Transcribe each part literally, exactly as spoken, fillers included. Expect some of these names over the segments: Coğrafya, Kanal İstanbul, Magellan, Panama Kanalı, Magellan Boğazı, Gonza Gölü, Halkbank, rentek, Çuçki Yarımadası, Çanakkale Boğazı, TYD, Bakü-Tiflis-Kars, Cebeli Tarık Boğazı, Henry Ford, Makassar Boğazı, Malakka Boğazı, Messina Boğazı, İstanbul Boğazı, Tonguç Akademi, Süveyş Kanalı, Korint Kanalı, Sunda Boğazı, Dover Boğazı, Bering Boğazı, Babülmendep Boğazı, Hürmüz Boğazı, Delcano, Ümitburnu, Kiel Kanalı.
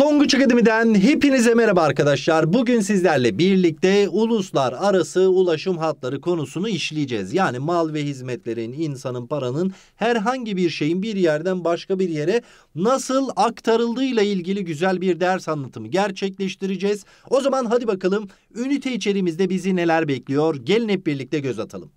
Tonguç Akademi'den hepinize merhaba arkadaşlar. Bugün sizlerle birlikte uluslararası ulaşım hatları konusunu işleyeceğiz. Yani mal ve hizmetlerin, insanın, paranın, herhangi bir şeyin bir yerden başka bir yere nasıl aktarıldığıyla ilgili güzel bir ders anlatımı gerçekleştireceğiz. O zaman hadi bakalım ünite içeriğimizde bizi neler bekliyor? Gelin hep birlikte göz atalım.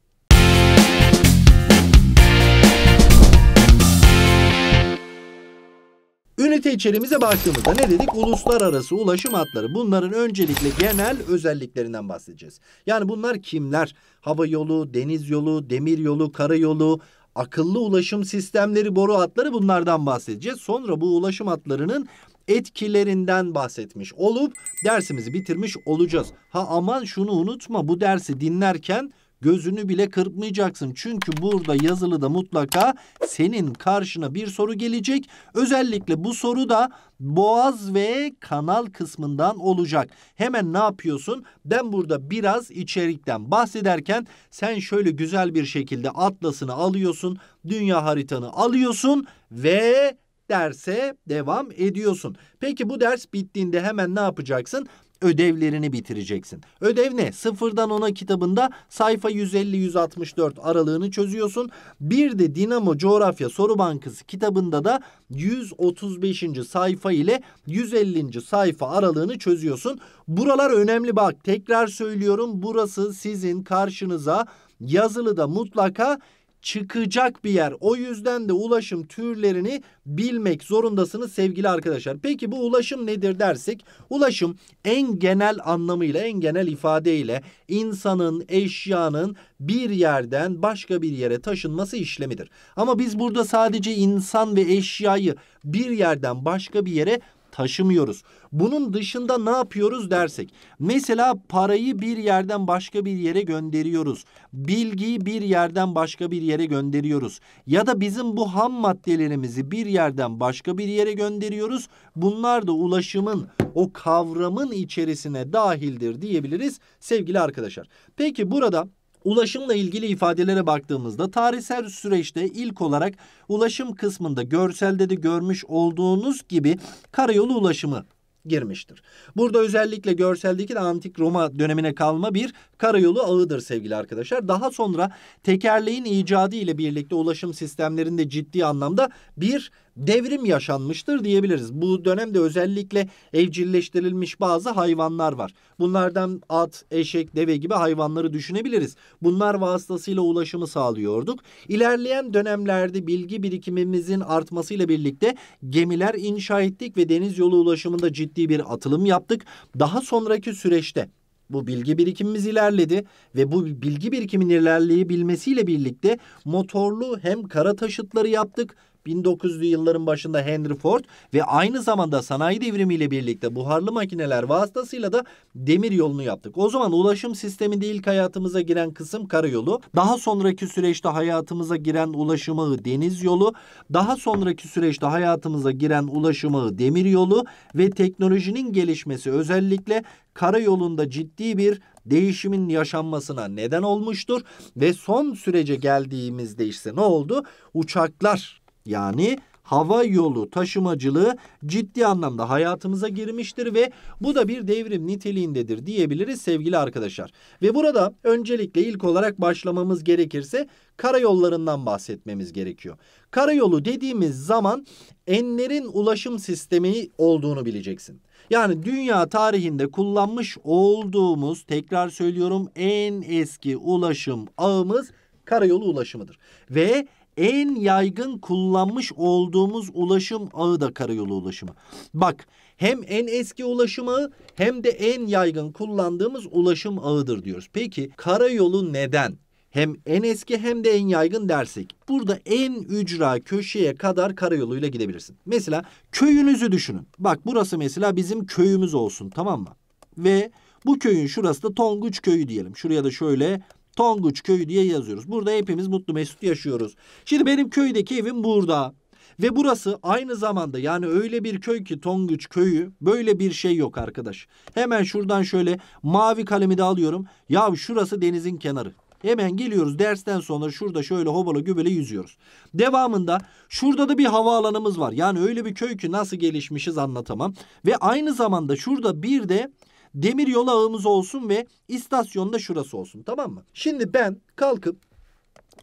Ünite içeriğimize baktığımızda ne dedik? Uluslararası ulaşım hatları. Bunların öncelikle genel özelliklerinden bahsedeceğiz. Yani bunlar kimler? Hava yolu, deniz yolu, demir yolu, karayolu, akıllı ulaşım sistemleri, boru hatları, bunlardan bahsedeceğiz. Sonra bu ulaşım hatlarının etkilerinden bahsetmiş olup dersimizi bitirmiş olacağız. Ha aman şunu unutma, bu dersi dinlerken gözünü bile kırpmayacaksın. Çünkü burada yazılıda mutlaka senin karşına bir soru gelecek. Özellikle bu soru da boğaz ve kanal kısmından olacak. Hemen ne yapıyorsun? Ben burada biraz içerikten bahsederken sen şöyle güzel bir şekilde atlasını alıyorsun, dünya haritanı alıyorsun ve derse devam ediyorsun. Peki bu ders bittiğinde hemen ne yapacaksın? Ödevlerini bitireceksin. Ödev ne? sıfırdan ona kitabında sayfa yüz elli yüz altmış dört aralığını çözüyorsun. Bir de Dinamo Coğrafya Soru Bankası kitabında da yüz otuz beşinci sayfa ile yüz ellinci sayfa aralığını çözüyorsun. Buralar önemli bak. Tekrar söylüyorum. Burası sizin karşınıza yazılıda mutlaka çıkacak bir yer. O yüzden de ulaşım türlerini bilmek zorundasınız sevgili arkadaşlar. Peki bu ulaşım nedir dersek? Ulaşım en genel anlamıyla, en genel ifadeyle insanın, eşyanın bir yerden başka bir yere taşınması işlemidir. Ama biz burada sadece insan ve eşyayı bir yerden başka bir yere taşımıyoruz. Bunun dışında ne yapıyoruz dersek? Mesela parayı bir yerden başka bir yere gönderiyoruz. Bilgiyi bir yerden başka bir yere gönderiyoruz. Ya da bizim bu ham maddelerimizi bir yerden başka bir yere gönderiyoruz. Bunlar da ulaşımın, o kavramın içerisine dahildir diyebiliriz sevgili arkadaşlar. Peki burada ulaşımla ilgili ifadelere baktığımızda tarihsel süreçte ilk olarak ulaşım kısmında görselde de görmüş olduğunuz gibi karayolu ulaşımı girmiştir. Burada özellikle görseldeki de antik Roma dönemine kalma bir karayolu ağıdır sevgili arkadaşlar. Daha sonra tekerleğin icadı ile birlikte ulaşım sistemlerinde ciddi anlamda bir devrim yaşanmıştır diyebiliriz. Bu dönemde özellikle evcilleştirilmiş bazı hayvanlar var. Bunlardan at, eşek, deve gibi hayvanları düşünebiliriz. Bunlar vasıtasıyla ulaşımı sağlıyorduk. İlerleyen dönemlerde bilgi birikimimizin artmasıyla birlikte gemiler inşa ettik ve deniz yolu ulaşımında ciddi bir atılım yaptık. Daha sonraki süreçte bu bilgi birikimimiz ilerledi ve bu bilgi birikimin ilerleyebilmesiyle birlikte motorlu hem kara taşıtları yaptık. bin dokuzlu yılların başında Henry Ford ve aynı zamanda sanayi devrimiyle birlikte buharlı makineler vasıtasıyla da demir yolunu yaptık. O zaman ulaşım sisteminde ilk hayatımıza giren kısım karayolu. Daha sonraki süreçte hayatımıza giren ulaşım ağı deniz yolu. Daha sonraki süreçte hayatımıza giren ulaşım ağı demir yolu ve teknolojinin gelişmesi özellikle karayolunda ciddi bir değişimin yaşanmasına neden olmuştur. Ve son sürece geldiğimizde işte ne oldu? Uçaklar. Yani hava yolu taşımacılığı ciddi anlamda hayatımıza girmiştir ve bu da bir devrim niteliğindedir diyebiliriz sevgili arkadaşlar. Ve burada öncelikle ilk olarak başlamamız gerekirse karayollarından bahsetmemiz gerekiyor. Karayolu dediğimiz zaman enlerin ulaşım sistemi olduğunu bileceksin. Yani dünya tarihinde kullanmış olduğumuz, tekrar söylüyorum, en eski ulaşım ağımız karayolu ulaşımıdır. Ve en yaygın kullanmış olduğumuz ulaşım ağı da karayolu ulaşımı. Bak, hem en eski ulaşım ağı hem de en yaygın kullandığımız ulaşım ağıdır diyoruz. Peki karayolu neden hem en eski hem de en yaygın dersek? Burada en ücra köşeye kadar karayoluyla gidebilirsin. Mesela köyünüzü düşünün. Bak, burası mesela bizim köyümüz olsun, tamam mı? Ve bu köyün şurası da Tonguç köyü diyelim. Şuraya da şöyle Tonguç köyü diye yazıyoruz. Burada hepimiz mutlu mesut yaşıyoruz. Şimdi benim köydeki evim burada. Ve burası aynı zamanda, yani öyle bir köy ki Tonguç köyü, böyle bir şey yok arkadaş. Hemen şuradan şöyle mavi kalemi de alıyorum. Ya şurası denizin kenarı. Hemen geliyoruz dersten sonra şurada şöyle hobala göbele yüzüyoruz. Devamında şurada da bir havaalanımız var. Yani öyle bir köy ki nasıl gelişmişiz anlatamam. Ve aynı zamanda şurada bir de demir yol ağımız olsun ve istasyonda şurası olsun, tamam mı? Şimdi ben kalkıp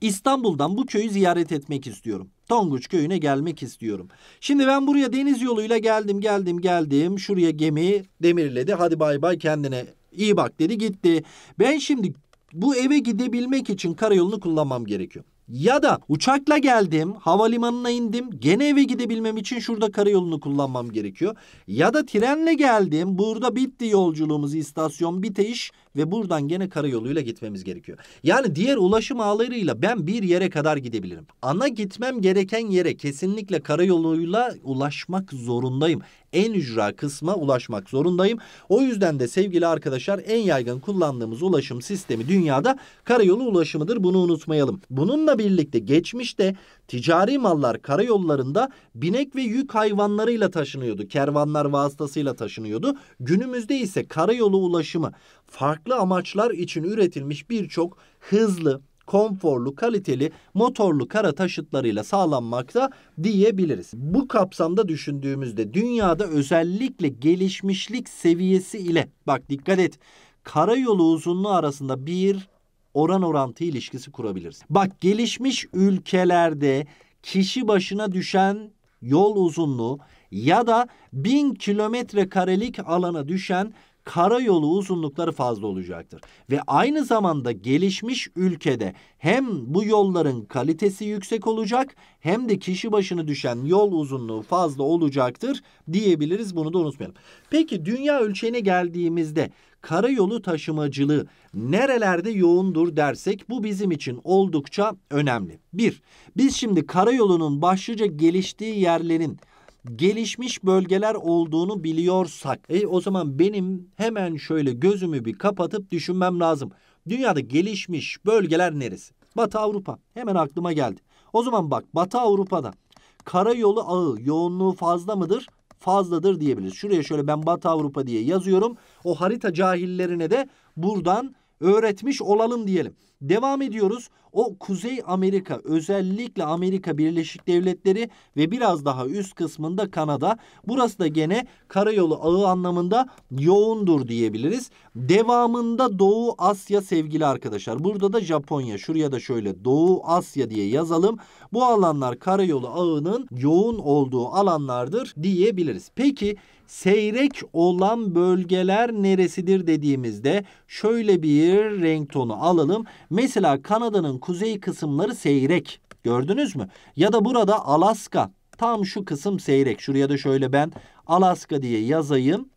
İstanbul'dan bu köyü ziyaret etmek istiyorum. Tonguç köyüne gelmek istiyorum. Şimdi ben buraya deniz yoluyla geldim geldim geldim. Şuraya gemiyi demirledi. Hadi bay bay, kendine iyi bak dedi, gitti. Ben şimdi bu eve gidebilmek için karayolunu kullanmam gerekiyor. Ya da uçakla geldim, havalimanına indim, gene eve gidebilmem için şurada karayolunu kullanmam gerekiyor. Ya da trenle geldim, burada bitti yolculuğumuz, istasyon bitiş ve buradan gene karayoluyla gitmemiz gerekiyor. Yani diğer ulaşım ağlarıyla ben bir yere kadar gidebilirim. Ana gitmem gereken yere kesinlikle karayoluyla ulaşmak zorundayım. En ücra kısma ulaşmak zorundayım. O yüzden de sevgili arkadaşlar, en yaygın kullandığımız ulaşım sistemi dünyada karayolu ulaşımıdır. Bunu unutmayalım. Bununla birlikte geçmişte ticari mallar karayollarında binek ve yük hayvanlarıyla taşınıyordu. Kervanlar vasıtasıyla taşınıyordu. Günümüzde ise karayolu ulaşımı farklı amaçlar için üretilmiş birçok hızlı, konforlu, kaliteli, motorlu kara taşıtlarıyla sağlanmakta diyebiliriz. Bu kapsamda düşündüğümüzde dünyada özellikle gelişmişlik seviyesi ile, bak dikkat et, karayolu uzunluğu arasında bir oran orantı ilişkisi kurabiliriz. Bak, gelişmiş ülkelerde kişi başına düşen yol uzunluğu ya da bin kilometre karelik alana düşen karayolu uzunlukları fazla olacaktır. Ve aynı zamanda gelişmiş ülkede hem bu yolların kalitesi yüksek olacak hem de kişi başına düşen yol uzunluğu fazla olacaktır diyebiliriz. Bunu da unutmayalım. Peki dünya ölçeğine geldiğimizde karayolu taşımacılığı nerelerde yoğundur dersek, bu bizim için oldukça önemli. Bir, biz şimdi karayolunun başlıca geliştiği yerlerin gelişmiş bölgeler olduğunu biliyorsak, e, o zaman benim hemen şöyle gözümü bir kapatıp düşünmem lazım. Dünyada gelişmiş bölgeler neresi? Batı Avrupa. Hemen aklıma geldi. O zaman bak, Batı Avrupa'da karayolu ağı yoğunluğu fazla mıdır? Fazladır diyebiliriz. Şuraya şöyle ben Batı Avrupa diye yazıyorum. O harita cahillerine de buradan öğretmiş olalım diyelim. Devam ediyoruz. O Kuzey Amerika, özellikle Amerika Birleşik Devletleri ve biraz daha üst kısmında Kanada. Burası da gene karayolu ağı anlamında yoğundur diyebiliriz. Devamında Doğu Asya sevgili arkadaşlar. Burada da Japonya. Şuraya da şöyle Doğu Asya diye yazalım. Bu alanlar karayolu ağının yoğun olduğu alanlardır diyebiliriz. Peki seyrek olan bölgeler neresidir dediğimizde şöyle bir renk tonu alalım. Mesela Kanada'nın kuzey kısımları seyrek. Gördünüz mü? Ya da burada Alaska. Tam şu kısım seyrek. Şuraya da şöyle ben Alaska diye yazayım.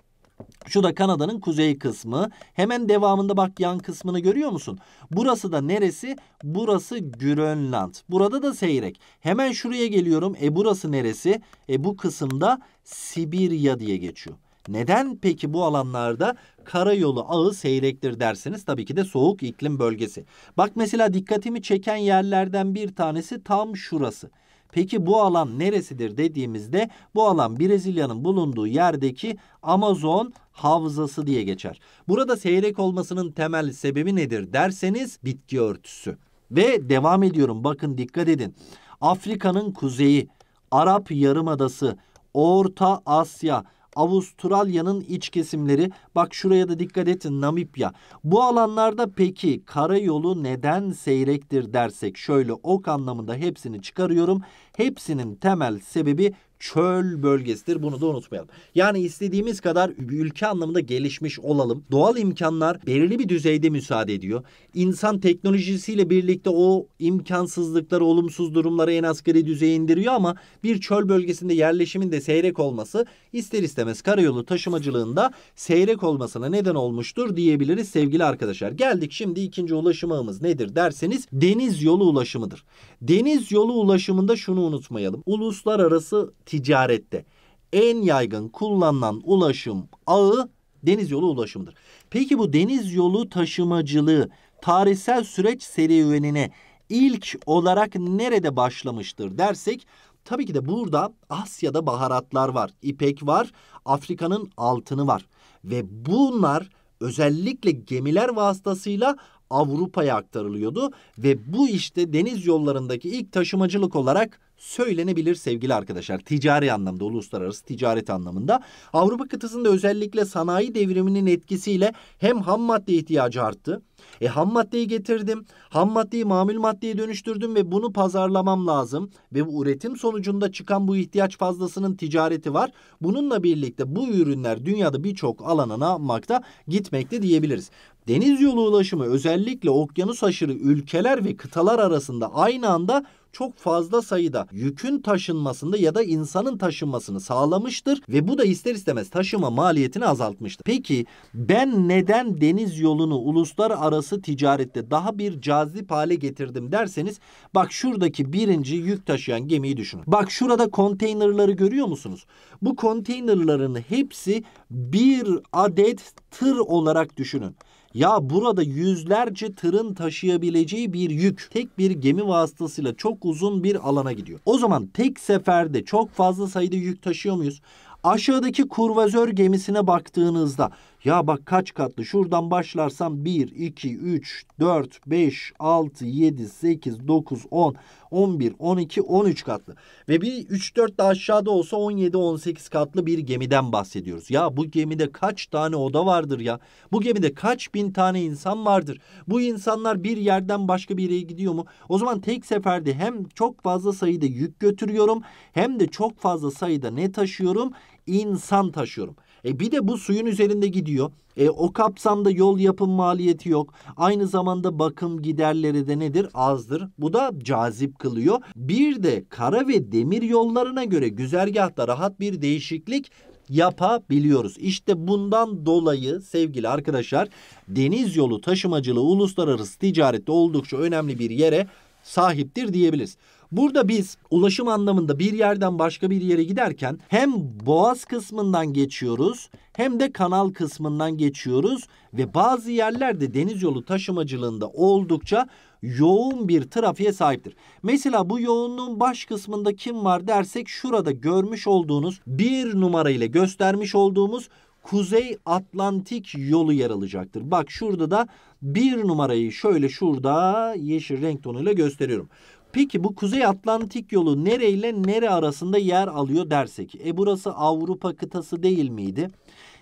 Şu da Kanada'nın kuzey kısmı. Hemen devamında bak, yan kısmını görüyor musun? Burası da neresi? Burası Grönland. Burada da seyrek. Hemen şuraya geliyorum. E burası neresi? E bu kısımda Sibirya diye geçiyor. Neden peki bu alanlarda karayolu ağı seyrektir derseniz, tabii ki de soğuk iklim bölgesi. Bak mesela dikkatimi çeken yerlerden bir tanesi tam şurası. Peki bu alan neresidir dediğimizde, bu alan Brezilya'nın bulunduğu yerdeki Amazon havzası diye geçer. Burada seyrek olmasının temel sebebi nedir derseniz, bitki örtüsü. Ve devam ediyorum, bakın dikkat edin. Afrika'nın kuzeyi, Arap Yarımadası, Orta Asya, Avustralya'nın iç kesimleri, bak şuraya da dikkat edin, Namibya. Bu alanlarda peki karayolu neden seyrektir dersek, şöyle ok anlamında hepsini çıkarıyorum. Hepsinin temel sebebi çöl bölgesidir. Bunu da unutmayalım. Yani istediğimiz kadar ülke anlamında gelişmiş olalım, doğal imkanlar belirli bir düzeyde müsaade ediyor. İnsan teknolojisiyle birlikte o imkansızlıkları, olumsuz durumları en asgari düzeye indiriyor ama bir çöl bölgesinde yerleşimin de seyrek olması ister istemez karayolu taşımacılığında seyrek olmasına neden olmuştur diyebiliriz sevgili arkadaşlar. Geldik şimdi ikinci ulaşım ağımız nedir derseniz, deniz yolu ulaşımıdır. Deniz yolu ulaşımında şunu unutmayalım. Uluslararası ticarette en yaygın kullanılan ulaşım ağı deniz yolu ulaşımıdır. Peki bu deniz yolu taşımacılığı tarihsel süreç serüvenine ilk olarak nerede başlamıştır dersek, tabii ki de burada Asya'da baharatlar var, ipek var, Afrika'nın altını var ve bunlar özellikle gemiler vasıtasıyla Avrupa'ya aktarılıyordu ve bu işte deniz yollarındaki ilk taşımacılık olarak söylenebilir sevgili arkadaşlar. Ticari anlamda, uluslararası ticaret anlamında. Avrupa kıtasında özellikle sanayi devriminin etkisiyle hem ham madde ihtiyacı arttı. E ham maddeyi getirdim, ham maddeyi mamül maddeye dönüştürdüm ve bunu pazarlamam lazım. Ve bu üretim sonucunda çıkan bu ihtiyaç fazlasının ticareti var. Bununla birlikte bu ürünler dünyada birçok alana ne yapmakta? Gitmekte diyebiliriz. Deniz yolu ulaşımı özellikle okyanus aşırı ülkeler ve kıtalar arasında aynı anda çok fazla sayıda yükün taşınmasında ya da insanın taşınmasını sağlamıştır ve bu da ister istemez taşıma maliyetini azaltmıştır. Peki ben neden deniz yolunu uluslararası ticarette daha bir cazip hale getirdim derseniz, bak şuradaki birinci yük taşıyan gemiyi düşünün. Bak şurada konteynerları görüyor musunuz? Bu konteynerların hepsi bir adet tır olarak düşünün. Ya burada yüzlerce tırın taşıyabileceği bir yük tek bir gemi vasıtasıyla çok uzun bir alana gidiyor. O zaman tek seferde çok fazla sayıda yük taşıyor muyuz? Aşağıdaki kurvazör gemisine baktığınızda ya bak kaç katlı, şuradan başlarsam bir, iki, üç, dört, beş, altı, yedi, sekiz, dokuz, on, on bir, on iki, on üç katlı. Ve bir üç dört de aşağıda olsa on yedi on sekiz katlı bir gemiden bahsediyoruz. Ya bu gemide kaç tane oda vardır ya? Bu gemide kaç bin tane insan vardır? Bu insanlar bir yerden başka bir yere gidiyor mu? O zaman tek seferde hem çok fazla sayıda yük götürüyorum hem de çok fazla sayıda ne taşıyorum? İnsan taşıyorum. E bir de bu suyun üzerinde gidiyor. E o kapsamda yol yapım maliyeti yok. Aynı zamanda bakım giderleri de nedir? Azdır. Bu da cazip kılıyor. Bir de kara ve demir yollarına göre güzergahta rahat bir değişiklik yapabiliyoruz. İşte bundan dolayı sevgili arkadaşlar deniz yolu taşımacılığı uluslararası ticarette oldukça önemli bir yere sahiptir diyebiliriz. Burada biz ulaşım anlamında bir yerden başka bir yere giderken hem boğaz kısmından geçiyoruz hem de kanal kısmından geçiyoruz ve bazı yerlerde deniz yolu taşımacılığında oldukça yoğun bir trafiğe sahiptir. Mesela bu yoğunluğun baş kısmında kim var dersek şurada görmüş olduğunuz bir numara ile göstermiş olduğumuz Kuzey Atlantik yolu yer alacaktır. Bak şurada da bir numarayı şöyle şurada yeşil renk tonuyla gösteriyorum. Peki bu Kuzey Atlantik yolu nereyle nere arasında yer alıyor dersek? E burası Avrupa kıtası değil miydi?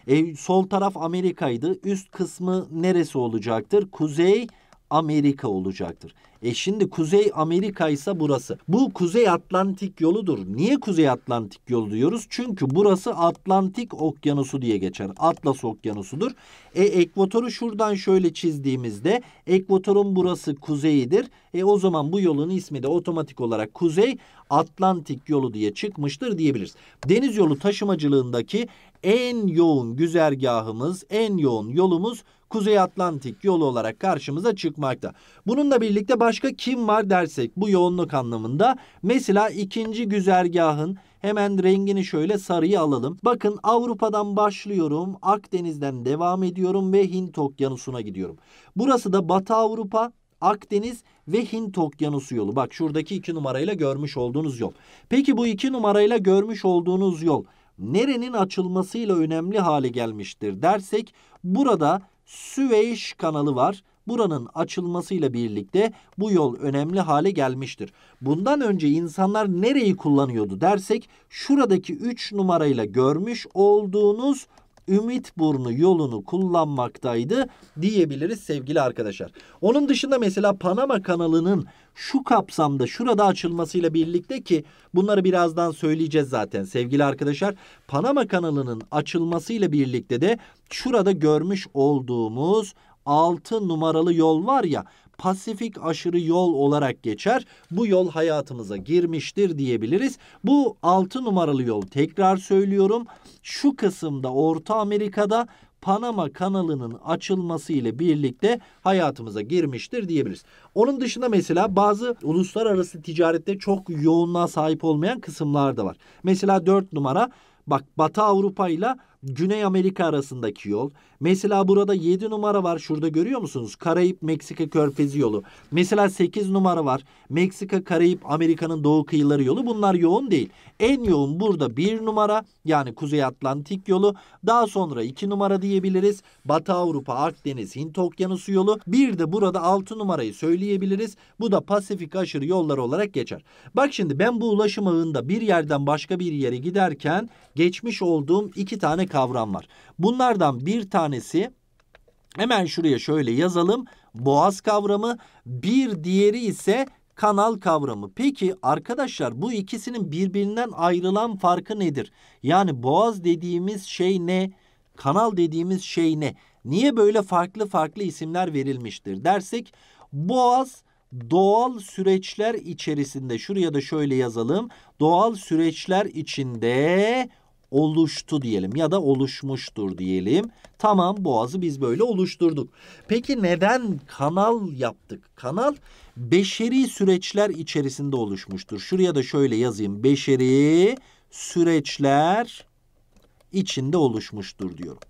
E sol taraf Amerika'ydı. Üst kısmı neresi olacaktır? Kuzey Amerika olacaktır. E şimdi Kuzey Amerika ise burası. Bu Kuzey Atlantik yoludur. Niye Kuzey Atlantik yolu diyoruz? Çünkü burası Atlantik Okyanusu diye geçer. Atlas Okyanusu'dur. E ekvatoru şuradan şöyle çizdiğimizde ekvatorun burası kuzeyidir. E o zaman bu yolun ismi de otomatik olarak Kuzey Atlantik yolu diye çıkmıştır diyebiliriz. Deniz yolu taşımacılığındaki en yoğun güzergahımız, en yoğun yolumuz Kuzey Atlantik yolu olarak karşımıza çıkmakta. Bununla birlikte başka kim var dersek bu yoğunluk anlamında mesela ikinci güzergahın hemen rengini şöyle sarıya alalım. Bakın Avrupa'dan başlıyorum, Akdeniz'den devam ediyorum ve Hint Okyanusu'na gidiyorum. Burası da Batı Avrupa, Akdeniz ve Hint Okyanusu yolu. Bak şuradaki iki numarayla görmüş olduğunuz yol. Peki bu iki numarayla görmüş olduğunuz yol nerenin açılmasıyla önemli hale gelmiştir dersek burada Süveyş Kanalı var. Buranın açılmasıyla birlikte bu yol önemli hale gelmiştir. Bundan önce insanlar nereyi kullanıyordu dersek şuradaki üç numarayla görmüş olduğunuz Ümitburnu yolunu kullanmaktaydı diyebiliriz sevgili arkadaşlar. Onun dışında mesela Panama Kanalı'nın şu kapsamda şurada açılmasıyla birlikte ki bunları birazdan söyleyeceğiz zaten sevgili arkadaşlar. Panama Kanalı'nın açılmasıyla birlikte de şurada görmüş olduğumuz altı numaralı yol var ya, Pasifik aşırı yol olarak geçer. Bu yol hayatımıza girmiştir diyebiliriz. Bu altı numaralı yol, tekrar söylüyorum, şu kısımda Orta Amerika'da Panama Kanalı'nın açılması ile birlikte hayatımıza girmiştir diyebiliriz. Onun dışında mesela bazı uluslararası ticarette çok yoğunluğa sahip olmayan kısımlar da var. Mesela dört numara, bak Batı Avrupa ile Güney Amerika arasındaki yol. Mesela burada yedi numara var. Şurada görüyor musunuz? Karayip Meksika Körfezi yolu. Mesela sekiz numara var. Meksika Karayip Amerika'nın doğu kıyıları yolu. Bunlar yoğun değil. En yoğun burada bir numara, yani Kuzey Atlantik yolu. Daha sonra iki numara diyebiliriz. Batı Avrupa, Akdeniz, Hint Okyanusu yolu. Bir de burada altı numarayı söyleyebiliriz. Bu da Pasifik aşırı yolları olarak geçer. Bak şimdi ben bu ulaşım ağında bir yerden başka bir yere giderken geçmiş olduğum iki tane kavram var. Bunlardan bir tanesi, hemen şuraya şöyle yazalım, boğaz kavramı, bir diğeri ise kanal kavramı. Peki arkadaşlar, bu ikisinin birbirinden ayrılan farkı nedir? Yani boğaz dediğimiz şey ne? Kanal dediğimiz şey ne? Niye böyle farklı farklı isimler verilmiştir dersek, boğaz doğal süreçler içerisinde, şuraya da şöyle yazalım, doğal süreçler içinde oluştu diyelim ya da oluşmuştur diyelim. Tamam, boğazı biz böyle oluşturduk. Peki neden kanal yaptık? Kanal beşeri süreçler içerisinde oluşmuştur. Şuraya da şöyle yazayım, beşeri süreçler içinde oluşmuştur diyorum.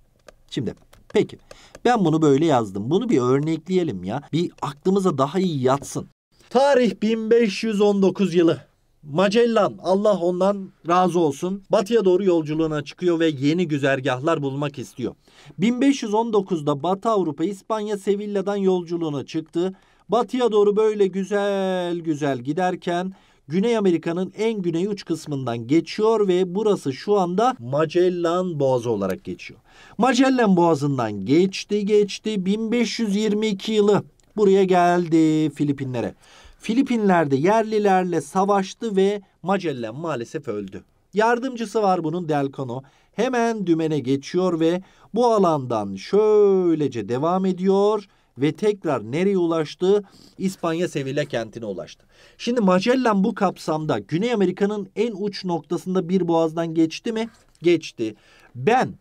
Şimdi peki ben bunu böyle yazdım. Bunu bir örnekleyelim ya. Bir aklımıza daha iyi yatsın. Tarih bin beş yüz on dokuz yılı. Magellan, Allah ondan razı olsun, batıya doğru yolculuğuna çıkıyor ve yeni güzergahlar bulmak istiyor. bin beş yüz on dokuzda Batı Avrupa, İspanya, Sevilla'dan yolculuğuna çıktı. Batıya doğru böyle güzel güzel giderken Güney Amerika'nın en güney uç kısmından geçiyor ve burası şu anda Magellan Boğazı olarak geçiyor. Magellan Boğazı'ndan geçti geçti bin beş yüz yirmi iki yılı buraya geldi, Filipinlere. Filipinler'de yerlilerle savaştı ve Magellan maalesef öldü. Yardımcısı var bunun, Delcano. Hemen dümene geçiyor ve bu alandan şöylece devam ediyor ve tekrar nereye ulaştı? İspanya Sevilla kentine ulaştı. Şimdi Magellan bu kapsamda Güney Amerika'nın en uç noktasında bir boğazdan geçti mi? Geçti. Ben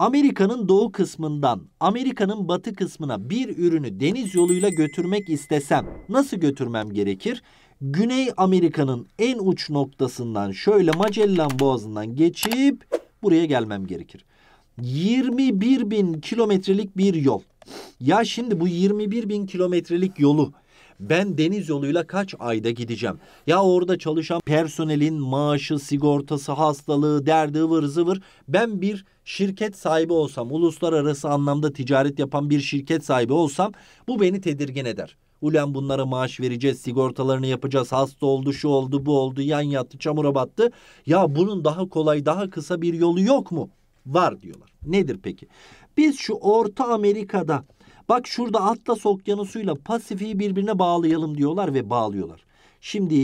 Amerika'nın doğu kısmından Amerika'nın batı kısmına bir ürünü deniz yoluyla götürmek istesem nasıl götürmem gerekir? Güney Amerika'nın en uç noktasından şöyle Magellan Boğazı'ndan geçip buraya gelmem gerekir. yirmi bir bin kilometrelik bir yol. Ya şimdi bu yirmi bir bin kilometrelik yolu ben deniz yoluyla kaç ayda gideceğim? Ya orada çalışan personelin maaşı, sigortası, hastalığı, derdi, ıvır zıvır. Ben bir şirket sahibi olsam, uluslararası anlamda ticaret yapan bir şirket sahibi olsam bu beni tedirgin eder. Ulan bunlara maaş vereceğiz, sigortalarını yapacağız, hasta oldu, şu oldu, bu oldu, yan yattı, çamura battı. Ya bunun daha kolay, daha kısa bir yolu yok mu? Var diyorlar. Nedir peki? Biz şu Orta Amerika'da, bak şurada Atlas Okyanusu'yla Pasifik'i birbirine bağlayalım diyorlar ve bağlıyorlar. Şimdi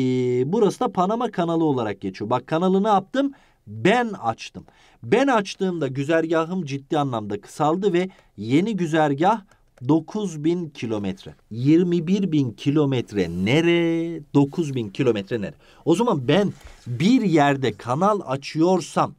burası da Panama Kanalı olarak geçiyor. Bak kanalı ne yaptım? Ben açtım. Ben açtığımda güzergahım ciddi anlamda kısaldı ve yeni güzergah dokuz bin kilometre. yirmi bir bin kilometre nere? dokuz bin kilometre nere? O zaman ben bir yerde kanal açıyorsam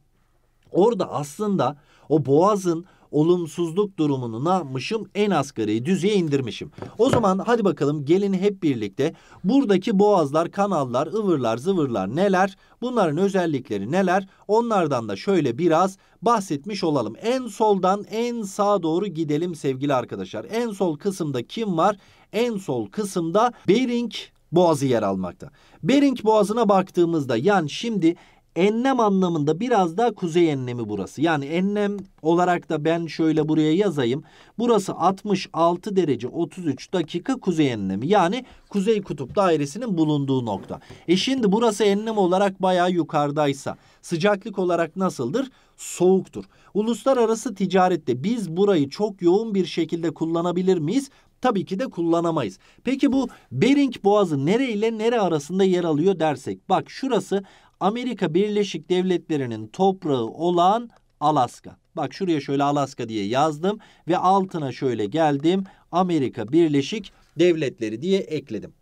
orada aslında o boğazın olumsuzluk durumunu ne yapmışım? En asgari düzeye indirmişim. O zaman hadi bakalım gelin hep birlikte buradaki boğazlar, kanallar, ıvırlar, zıvırlar neler? Bunların özellikleri neler? Onlardan da şöyle biraz bahsetmiş olalım. En soldan en sağa doğru gidelim sevgili arkadaşlar. En sol kısımda kim var? En sol kısımda Bering Boğazı yer almakta. Bering Boğazı'na baktığımızda, yani şimdi enlem anlamında biraz daha kuzey enlemi burası. Yani enlem olarak da ben şöyle buraya yazayım. Burası altmış altı derece otuz üç dakika kuzey enlemi. Yani Kuzey Kutup Dairesi'nin bulunduğu nokta. E şimdi burası enlem olarak bayağı yukarıdaysa sıcaklık olarak nasıldır? Soğuktur. Uluslararası ticarette biz burayı çok yoğun bir şekilde kullanabilir miyiz? Tabii ki de kullanamayız. Peki bu Bering Boğazı nere ile nere arasında yer alıyor dersek? Bak şurası Amerika Birleşik Devletleri'nin toprağı olan Alaska. Bak şuraya şöyle Alaska diye yazdım ve altına şöyle geldim. Amerika Birleşik Devletleri diye ekledim.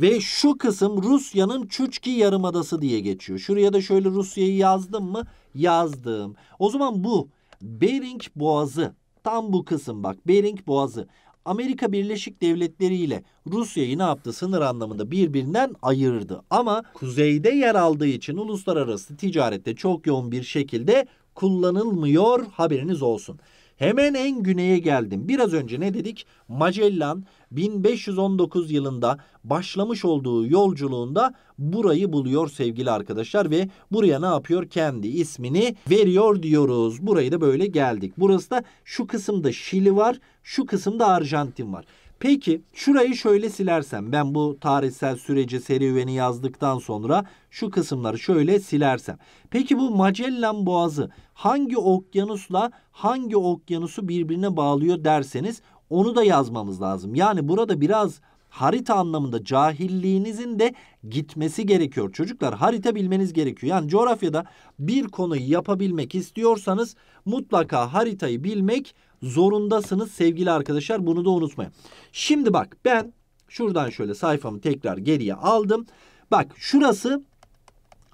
Ve şu kısım Rusya'nın Çuçki Yarımadası diye geçiyor. Şuraya da şöyle Rusya'yı yazdım mı? Yazdım. O zaman bu Bering Boğazı, tam bu kısım, bak Bering Boğazı Amerika Birleşik Devletleri ile Rusya'yı ne yaptı? Sınır anlamında birbirinden ayırdı. Ama kuzeyde yer aldığı için uluslararası ticarette çok yoğun bir şekilde kullanılmıyor, haberiniz olsun. Hemen en güneye geldim. Biraz önce ne dedik? Magellan bin beş yüz on dokuz yılında başlamış olduğu yolculuğunda burayı buluyor sevgili arkadaşlar ve buraya ne yapıyor? Kendi ismini veriyor diyoruz. Burayı da böyle geldik. Burası da şu kısımda Şili var, şu kısımda Arjantin var. Peki şurayı şöyle silersem, ben bu tarihsel süreci, serüveni yazdıktan sonra şu kısımları şöyle silersem. Peki bu Magellan Boğazı hangi okyanusla hangi okyanusu birbirine bağlıyor derseniz onu da yazmamız lazım. Yani burada biraz harita anlamında cahilliğinizin de gitmesi gerekiyor. Çocuklar, harita bilmeniz gerekiyor. Yani coğrafyada bir konuyu yapabilmek istiyorsanız mutlaka haritayı bilmek zorundasınız sevgili arkadaşlar. Bunu da unutmayın. Şimdi bak, ben şuradan şöyle sayfamı tekrar geriye aldım. Bak, şurası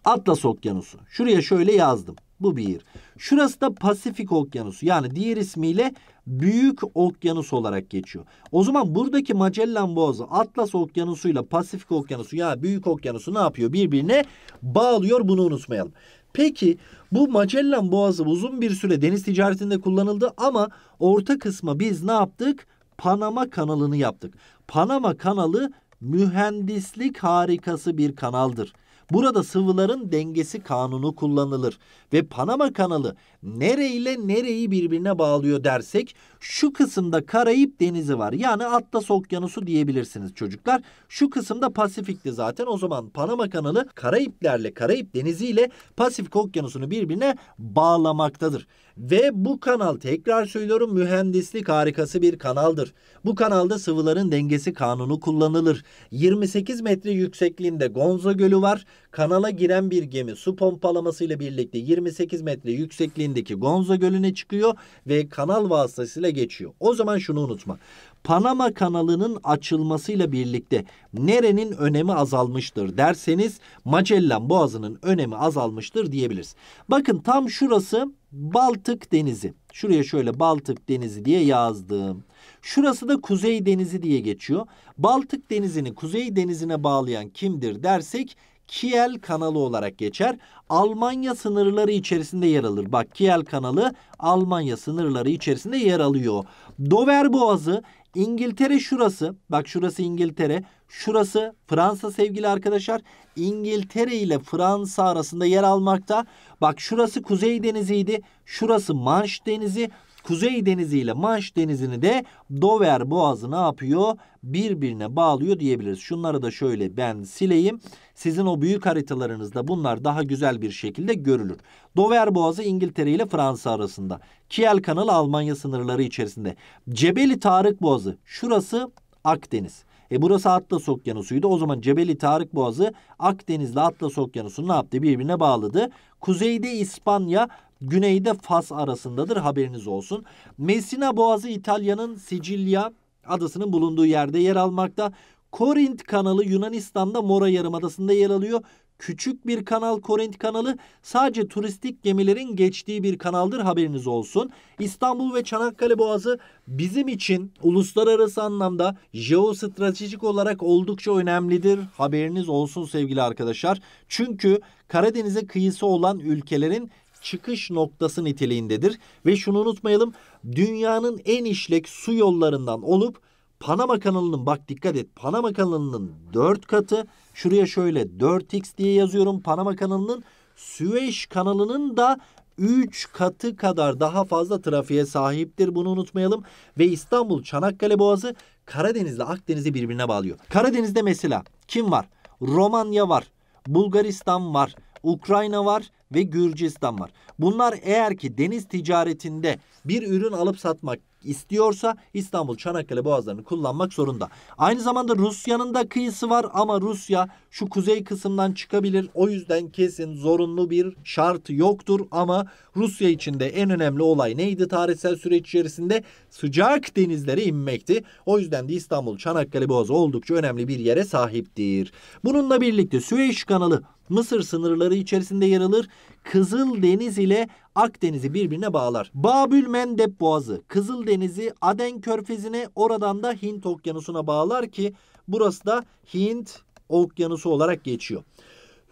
Atlas Okyanusu. Şuraya şöyle yazdım. Bu bir. Şurası da Pasifik Okyanusu. Yani diğer ismiyle Büyük Okyanus olarak geçiyor. O zaman buradaki Magellan Boğazı Atlas Okyanusu ile Pasifik Okyanusu, ya Büyük Okyanusu ne yapıyor? Birbirine bağlıyor. Bunu unutmayalım. Peki bu Magellan Boğazı uzun bir süre deniz ticaretinde kullanıldı ama orta kısma biz ne yaptık? Panama Kanalı'nı yaptık. Panama Kanalı mühendislik harikası bir kanaldır. Burada sıvıların dengesi kanunu kullanılır ve Panama Kanalı nereyle nereyi birbirine bağlıyor dersek şu kısımda Karayip Denizi var. Yani Atlas Okyanusu diyebilirsiniz çocuklar. Şu kısımda Pasifik'ti zaten. O zaman Panama Kanalı Karayiplerle, Karayip Denizi ile Pasifik Okyanusu'nu birbirine bağlamaktadır. Ve bu kanal, tekrar söylüyorum, mühendislik harikası bir kanaldır. Bu kanalda sıvıların dengesi kanunu kullanılır. yirmi sekiz metre yüksekliğinde Gonza Gölü var. Kanala giren bir gemi su pompalamasıyla birlikte yirmi sekiz metre yüksekliğindeki Gonza Gölü'ne çıkıyor ve kanal vasıtasıyla geçiyor. O zaman şunu unutma. Panama Kanalı'nın açılmasıyla birlikte nerenin önemi azalmıştır derseniz Magellan Boğazı'nın önemi azalmıştır diyebiliriz. Bakın, tam şurası Baltık Denizi. Şuraya şöyle Baltık Denizi diye yazdım. Şurası da Kuzey Denizi diye geçiyor. Baltık Denizi'ni Kuzey Denizi'ne bağlayan kimdir dersek Kiel Kanalı olarak geçer. Almanya sınırları içerisinde yer alır. Bak, Kiel Kanalı Almanya sınırları içerisinde yer alıyor. Dover Boğazı, İngiltere şurası. Bak, şurası İngiltere. Şurası Fransa sevgili arkadaşlar. İngiltere ile Fransa arasında yer almakta. Bak, şurası Kuzey Denizi'ydi. Şurası Manş Denizi. Kuzey Denizi ile Manş Denizi'ni de Dover Boğazı ne yapıyor? Birbirine bağlıyor diyebiliriz. Şunları da şöyle ben sileyim. Sizin o büyük haritalarınızda bunlar daha güzel bir şekilde görülür. Dover Boğazı İngiltere ile Fransa arasında. Kiel Kanalı Almanya sınırları içerisinde. Cebeli Tarık Boğazı. Şurası Akdeniz. E burası Atlas Okyanusu'ydu. O zaman Cebeli Tarık Boğazı Akdeniz'le Atlas Okyanusu'nu ne yaptı? Birbirine bağladı. Kuzeyde İspanya, güneyde Fas arasındadır. Haberiniz olsun. Messina Boğazı İtalya'nın Sicilya adasının bulunduğu yerde yer almakta. Korint Kanalı Yunanistan'da Mora Yarımadası'nda yer alıyor. Küçük bir kanal Korint Kanalı, sadece turistik gemilerin geçtiği bir kanaldır, haberiniz olsun. İstanbul ve Çanakkale Boğazı bizim için uluslararası anlamda jeostratejik olarak oldukça önemlidir, haberiniz olsun sevgili arkadaşlar. Çünkü Karadeniz'e kıyısı olan ülkelerin çıkış noktası niteliğindedir ve şunu unutmayalım, dünyanın en işlek su yollarından olup Panama Kanalı'nın, bak dikkat et, Panama Kanalı'nın dört katı, şuraya şöyle dört x diye yazıyorum, Panama Kanalı'nın Süveyş Kanalı'nın da üç katı kadar daha fazla trafiğe sahiptir, bunu unutmayalım. Ve İstanbul Çanakkale Boğazı Karadeniz'le Akdeniz'i birbirine bağlıyor. Karadeniz'de mesela kim var? Romanya var, Bulgaristan var, Ukrayna var ve Gürcistan var. Bunlar eğer ki deniz ticaretinde bir ürün alıp satmak istiyorsa İstanbul Çanakkale Boğazları'nı kullanmak zorunda. Aynı zamanda Rusya'nın da kıyısı var ama Rusya şu kuzey kısımdan çıkabilir. O yüzden kesin zorunlu bir şart yoktur ama Rusya için de en önemli olay neydi tarihsel süreç içerisinde? Sıcak denizlere inmekti. O yüzden de İstanbul Çanakkale Boğazı oldukça önemli bir yere sahiptir. Bununla birlikte Süveyş Kanalı Mısır sınırları içerisinde yer alır. Kızıldeniz ile Akdeniz'i birbirine bağlar. Babülmendep Boğazı Kızıldeniz'i Aden Körfezi'ne, oradan da Hint Okyanusu'na bağlar ki burası da Hint Okyanusu olarak geçiyor.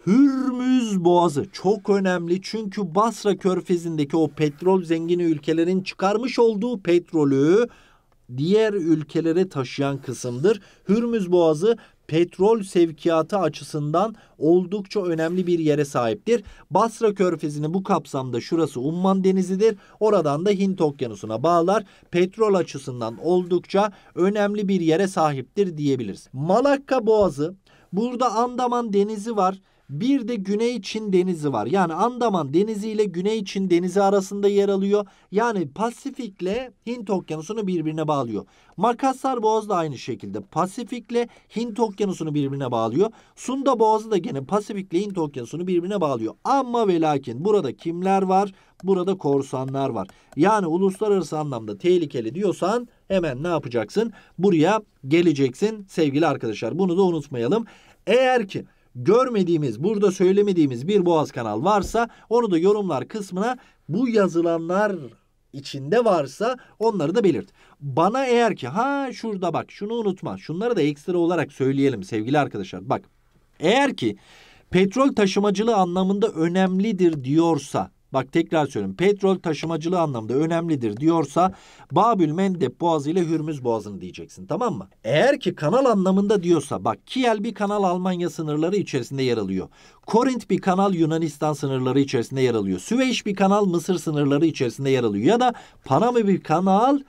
Hürmüz Boğazı çok önemli çünkü Basra Körfezi'ndeki o petrol zengini ülkelerin çıkarmış olduğu petrolü diğer ülkelere taşıyan kısımdır. Hürmüz Boğazı petrol sevkiyatı açısından oldukça önemli bir yere sahiptir. Basra Körfezi'nin bu kapsamda şurası Umman Denizi'dir. Oradan da Hint Okyanusu'na bağlar. Petrol açısından oldukça önemli bir yere sahiptir diyebiliriz. Malakka Boğazı, burada Andaman Denizi var. Bir de Güney Çin Denizi var. Yani Andaman Denizi ile Güney Çin Denizi arasında yer alıyor. Yani Pasifik ile Hint Okyanusu'nu birbirine bağlıyor. Makassar Boğazı da aynı şekilde Pasifik ile Hint Okyanusu'nu birbirine bağlıyor. Sunda Boğazı da gene Pasifik ile Hint Okyanusu'nu birbirine bağlıyor. Ama ve lakin burada kimler var? Burada korsanlar var. Yani uluslararası anlamda tehlikeli diyorsan hemen ne yapacaksın? Buraya geleceksin sevgili arkadaşlar. Bunu da unutmayalım. Eğer ki görmediğimiz, burada söylemediğimiz bir boğaz kanal varsa onu da yorumlar kısmına bu yazılanlar içinde varsa onları da belirt. Bana eğer ki ha şurada bak şunu unutma, şunları da ekstra olarak söyleyelim sevgili arkadaşlar. Bak eğer ki petrol taşımacılığı anlamında önemlidir diyorsa, bak tekrar söylüyorum, petrol taşımacılığı anlamında önemlidir diyorsa Babülmendep Boğazı ile Hürmüz Boğazı'nı diyeceksin, tamam mı? Eğer ki kanal anlamında diyorsa, bak Kiel bir kanal Almanya sınırları içerisinde yer alıyor. Korint bir kanal Yunanistan sınırları içerisinde yer alıyor. Süveyş bir kanal Mısır sınırları içerisinde yer alıyor. Ya da Panama bir kanal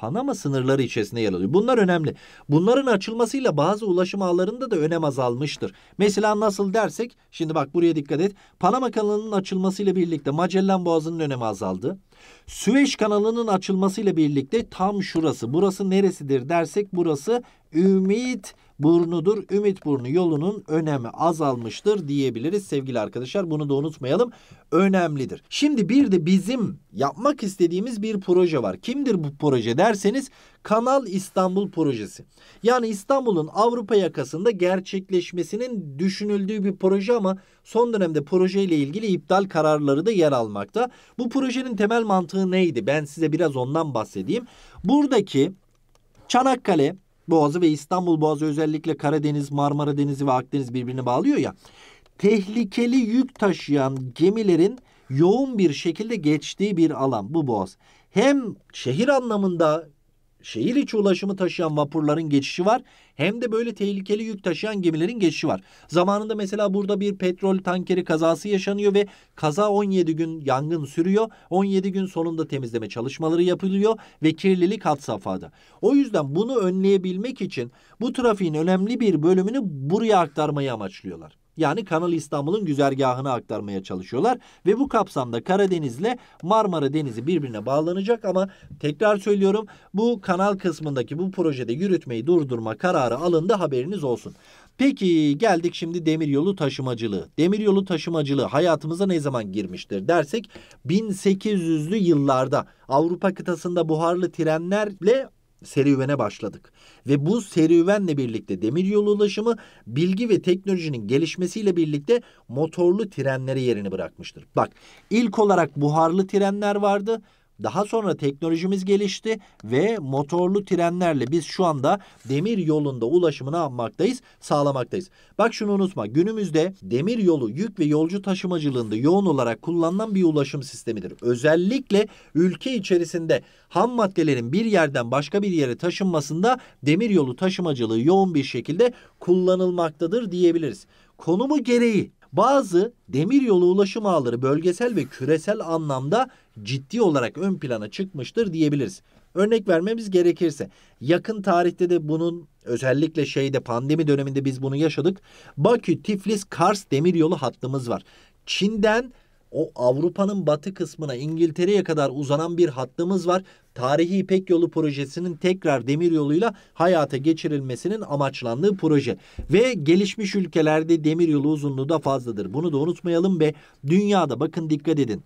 Panama sınırları içerisinde yer alıyor. Bunlar önemli. Bunların açılmasıyla bazı ulaşım ağlarında da önem azalmıştır. Mesela nasıl dersek, şimdi bak buraya dikkat et. Panama Kanalı'nın açılmasıyla birlikte Magellan Boğazı'nın önemi azaldı. Süveyş Kanalı'nın açılmasıyla birlikte tam şurası, burası neresidir dersek burası Ümit Burnu'dur. Ümit Burnu yolunun önemi azalmıştır diyebiliriz sevgili arkadaşlar. Bunu da unutmayalım. Önemlidir. Şimdi bir de bizim yapmak istediğimiz bir proje var. Kimdir bu proje derseniz Kanal İstanbul projesi. Yani İstanbul'un Avrupa yakasında gerçekleşmesinin düşünüldüğü bir proje ama son dönemde projeyle ilgili iptal kararları da yer almakta. Bu projenin temel mantığı neydi? Ben size biraz ondan bahsedeyim. Buradaki Çanakkale Boğazı ve İstanbul Boğazı özellikle Karadeniz, Marmara Denizi ve Akdeniz birbirine bağlıyor ya. Tehlikeli yük taşıyan gemilerin yoğun bir şekilde geçtiği bir alan bu boğaz. Hem şehir anlamında şehir içi ulaşımı taşıyan vapurların geçişi var. Hem de böyle tehlikeli yük taşıyan gemilerin geçişi var. Zamanında mesela burada bir petrol tankeri kazası yaşanıyor ve kaza on yedi gün yangın sürüyor. on yedi gün sonunda temizleme çalışmaları yapılıyor ve kirlilik had safhada. O yüzden bunu önleyebilmek için bu trafiğin önemli bir bölümünü buraya aktarmayı amaçlıyorlar. Yani Kanal İstanbul'un güzergahını aktarmaya çalışıyorlar ve bu kapsamda Karadeniz'le Marmara Denizi birbirine bağlanacak ama tekrar söylüyorum bu kanal kısmındaki bu projede yürütmeyi durdurma kararı alındı, haberiniz olsun. Peki geldik şimdi demiryolu taşımacılığı. Demiryolu taşımacılığı hayatımıza ne zaman girmiştir dersek bin sekiz yüzlü yıllarda Avrupa kıtasında buharlı trenlerle serüvene başladık. Ve bu serüvenle birlikte demiryolu ulaşımı bilgi ve teknolojinin gelişmesiyle birlikte motorlu trenlere yerini bırakmıştır. Bak ilk olarak buharlı trenler vardı. Daha sonra teknolojimiz gelişti ve motorlu trenlerle biz şu anda demir yolunda ulaşımını yapmaktayız, sağlamaktayız. Bak şunu unutma, günümüzde demir yolu yük ve yolcu taşımacılığında yoğun olarak kullanılan bir ulaşım sistemidir. Özellikle ülke içerisinde ham maddelerin bir yerden başka bir yere taşınmasında demir yolu taşımacılığı yoğun bir şekilde kullanılmaktadır diyebiliriz. Konumu gereği bazı demiryolu ulaşım ağları bölgesel ve küresel anlamda ciddi olarak ön plana çıkmıştır diyebiliriz. Örnek vermemiz gerekirse yakın tarihte de bunun özellikle şeyde pandemi döneminde biz bunu yaşadık. Bakü-Tiflis-Kars demiryolu hattımız var. Çin'den o Avrupa'nın batı kısmına İngiltere'ye kadar uzanan bir hattımız var. Tarihi İpek Yolu projesinin tekrar demir yoluyla hayata geçirilmesinin amaçlandığı proje. Ve gelişmiş ülkelerde demir yolu uzunluğu da fazladır. Bunu da unutmayalım ve dünyada bakın dikkat edin.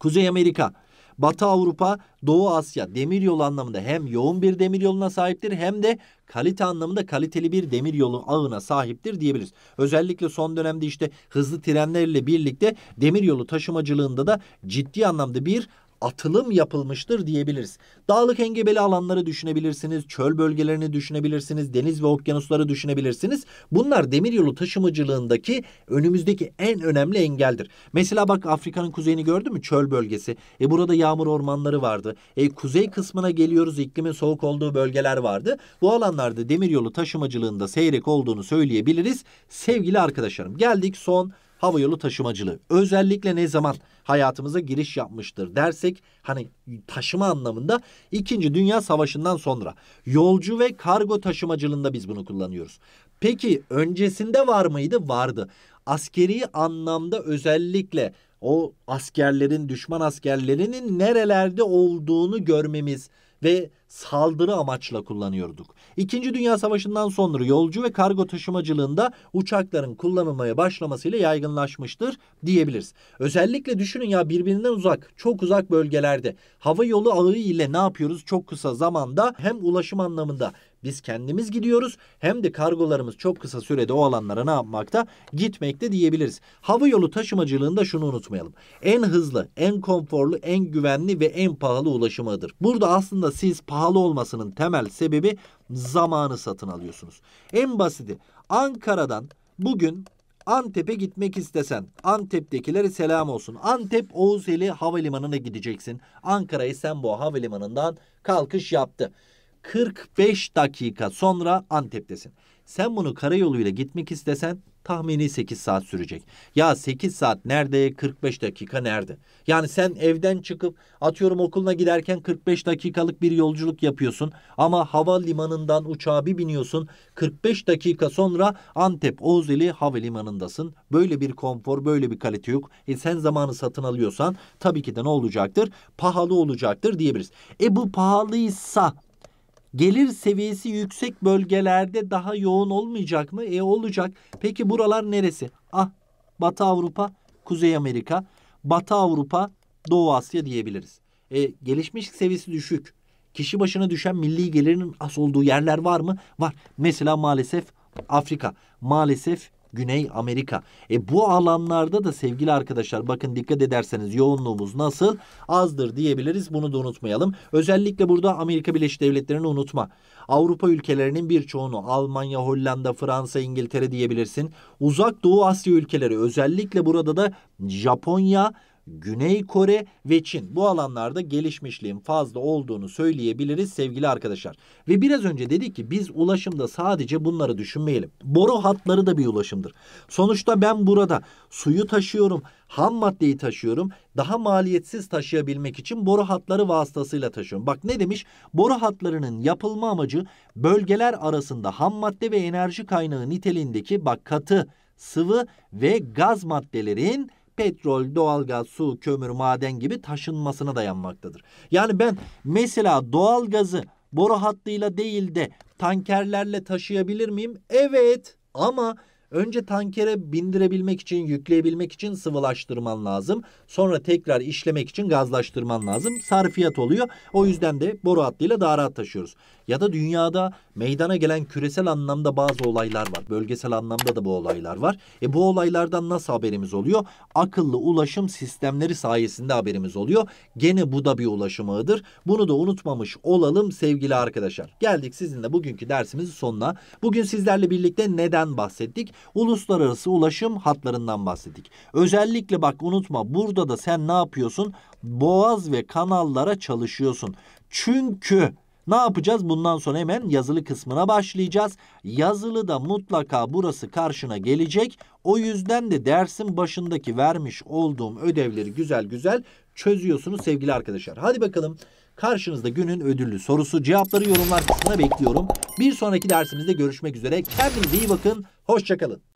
Kuzey Amerika, Batı Avrupa, Doğu Asya demiryolu anlamında hem yoğun bir demiryoluna sahiptir hem de kalite anlamında kaliteli bir demiryolu ağına sahiptir diyebiliriz. Özellikle son dönemde işte hızlı trenlerle birlikte demiryolu taşımacılığında da ciddi anlamda bir atılım yapılmıştır diyebiliriz. Dağlık engebeli alanları düşünebilirsiniz, çöl bölgelerini düşünebilirsiniz, deniz ve okyanusları düşünebilirsiniz. Bunlar demiryolu taşımacılığındaki önümüzdeki en önemli engeldir. Mesela bak, Afrika'nın kuzeyini gördün mü? Çöl bölgesi. E burada yağmur ormanları vardı. E kuzey kısmına geliyoruz, iklimin soğuk olduğu bölgeler vardı. Bu alanlarda demiryolu taşımacılığında seyrek olduğunu söyleyebiliriz. Sevgili arkadaşlarım, geldik son havayolu taşımacılığı. Özellikle ne zaman hayatımıza giriş yapmıştır dersek, hani taşıma anlamında İkinci Dünya Savaşı'ndan sonra yolcu ve kargo taşımacılığında biz bunu kullanıyoruz. Peki öncesinde var mıydı? Vardı. Askeri anlamda özellikle o askerlerin, düşman askerlerinin nerelerde olduğunu görmemiz ve saldırı amaçla kullanıyorduk. İkinci Dünya Savaşı'ndan sonra yolcu ve kargo taşımacılığında uçakların kullanılmaya başlamasıyla yaygınlaşmıştır diyebiliriz. Özellikle düşünün ya, birbirinden uzak, çok uzak bölgelerde hava yolu ağı ile ne yapıyoruz? Çok kısa zamanda hem ulaşım anlamında biz kendimiz gidiyoruz, hem de kargolarımız çok kısa sürede o alanlara ne yapmakta? Gitmekte diyebiliriz. Hava yolu taşımacılığında şunu unutmayalım. En hızlı, en konforlu, en güvenli ve en pahalı ulaşım ağıdır. Burada aslında siz pahalı olmasının temel sebebi zamanı satın alıyorsunuz. En basiti, Ankara'dan bugün Antep'e gitmek istesen, Antep'tekilere selam olsun. Antep Oğuzeli Havalimanı'na gideceksin. Ankara Esenboğa Havalimanı'ndan kalkış yaptı. kırk beş dakika sonra Antep'tesin. Sen bunu karayoluyla gitmek istesen tahmini sekiz saat sürecek. Ya sekiz saat nerede? kırk beş dakika nerede? Yani sen evden çıkıp atıyorum okuluna giderken kırk beş dakikalık bir yolculuk yapıyorsun. Ama havalimanından uçağa bir biniyorsun. kırk beş dakika sonra Antep Oğuzeli Havalimanı'ndasın. Böyle bir konfor, böyle bir kalite yok. E sen zamanı satın alıyorsan tabii ki de ne olacaktır? Pahalı olacaktır diyebiliriz. E bu pahalıysa gelir seviyesi yüksek bölgelerde daha yoğun olmayacak mı? E olacak. Peki buralar neresi? Ah, Batı Avrupa, Kuzey Amerika, Batı Avrupa, Doğu Asya diyebiliriz. E, gelişmişlik seviyesi düşük. Kişi başına düşen milli gelirin az olduğu yerler var mı? Var. Mesela maalesef Afrika, maalesef Güney Amerika. E bu alanlarda da sevgili arkadaşlar bakın, dikkat ederseniz yoğunluğumuz nasıl azdır diyebiliriz. Bunu da unutmayalım. Özellikle burada Amerika Birleşik Devletleri'ni unutma. Avrupa ülkelerinin birçoğunu, Almanya, Hollanda, Fransa, İngiltere diyebilirsin. Uzak Doğu Asya ülkeleri, özellikle burada da Japonya, Güney Kore ve Çin, bu alanlarda gelişmişliğin fazla olduğunu söyleyebiliriz sevgili arkadaşlar. Ve biraz önce dedik ki biz ulaşımda sadece bunları düşünmeyelim. Boru hatları da bir ulaşımdır. Sonuçta ben burada suyu taşıyorum, ham maddeyi taşıyorum. Daha maliyetsiz taşıyabilmek için boru hatları vasıtasıyla taşıyorum. Bak ne demiş? Boru hatlarının yapılma amacı bölgeler arasında ham madde ve enerji kaynağı niteliğindeki bak katı, sıvı ve gaz maddelerin petrol, doğalgaz, su, kömür, maden gibi taşınmasına dayanmaktadır. Yani ben mesela doğalgazı boru hattıyla değil de tankerlerle taşıyabilir miyim? Evet, ama önce tankere bindirebilmek için, yükleyebilmek için sıvılaştırman lazım. Sonra tekrar işlemek için gazlaştırman lazım. Sarfiyat oluyor. O yüzden de boru hattıyla daha rahat taşıyoruz. Ya da dünyada meydana gelen küresel anlamda bazı olaylar var. Bölgesel anlamda da bu olaylar var. E bu olaylardan nasıl haberimiz oluyor? Akıllı ulaşım sistemleri sayesinde haberimiz oluyor. Gene bu da bir ulaşım ağıdır. Bunu da unutmamış olalım sevgili arkadaşlar. Geldik sizinle bugünkü dersimizin sonuna. Bugün sizlerle birlikte neden bahsettik? Uluslararası ulaşım hatlarından bahsettik. Özellikle bak unutma, burada da sen ne yapıyorsun? Boğaz ve kanallara çalışıyorsun. Çünkü ne yapacağız? Bundan sonra hemen yazılı kısmına başlayacağız. Yazılı da mutlaka burası karşına gelecek. O yüzden de dersin başındaki vermiş olduğum ödevleri güzel güzel çözüyorsunuz sevgili arkadaşlar. Hadi bakalım, karşınızda günün ödüllü sorusu. Cevapları yorumlar kısmına bekliyorum. Bir sonraki dersimizde görüşmek üzere. Kendinize iyi bakın. Hoşça kalın.